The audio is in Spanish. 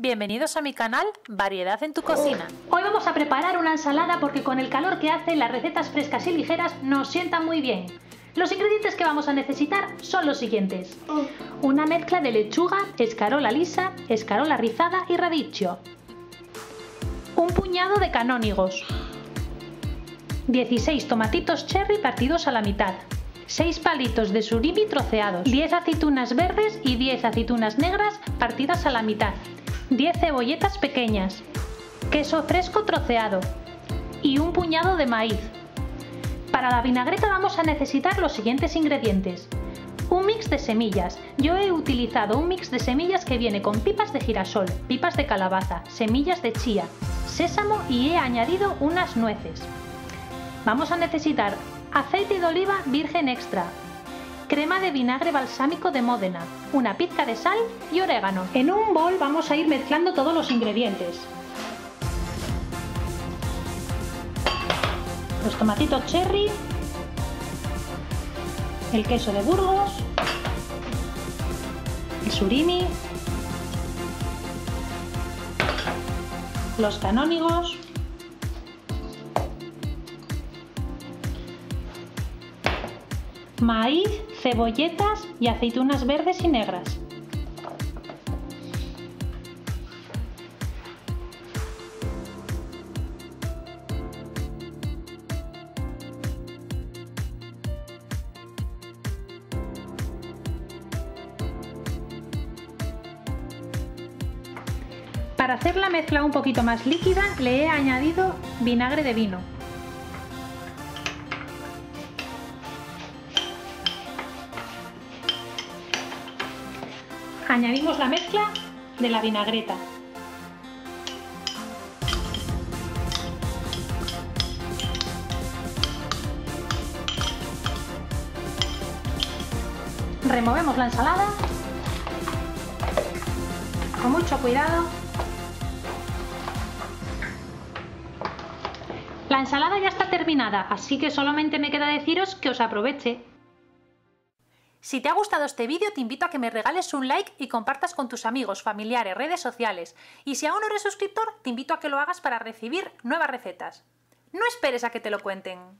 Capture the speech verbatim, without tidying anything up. Bienvenidos a mi canal Variedad en tu cocina. Hoy vamos a preparar una ensalada porque con el calor que hace las recetas frescas y ligeras nos sientan muy bien. Los ingredientes que vamos a necesitar son los siguientes. Una mezcla de lechuga, escarola lisa, escarola rizada y radicchio. Un puñado de canónigos. dieciséis tomatitos cherry partidos a la mitad. seis palitos de surimi troceados. diez aceitunas verdes y diez aceitunas negras partidas a la mitad. diez cebolletas pequeñas, queso fresco troceado y un puñado de maíz. Para la vinagreta vamos a necesitar los siguientes ingredientes. Un mix de semillas. Yo he utilizado un mix de semillas que viene con pipas de girasol, pipas de calabaza, semillas de chía, sésamo y he añadido unas nueces. Vamos a necesitar aceite de oliva virgen extra, crema de vinagre balsámico de Módena, una pizca de sal y orégano. En un bol vamos a ir mezclando todos los ingredientes. Los tomatitos cherry, el queso de burgos, el surimi, los canónigos, maíz, cebolletas y aceitunas verdes y negras. Para hacer la mezcla un poquito más líquida, le he añadido vinagre de vino. Añadimos la mezcla de la vinagreta. Removemos la ensalada con mucho cuidado. La ensalada ya está terminada, así que solamente me queda deciros que os aproveche. Si te ha gustado este vídeo, te invito a que me regales un like y compartas con tus amigos, familiares, redes sociales. Y si aún no eres suscriptor, te invito a que lo hagas para recibir nuevas recetas. No esperes a que te lo cuenten.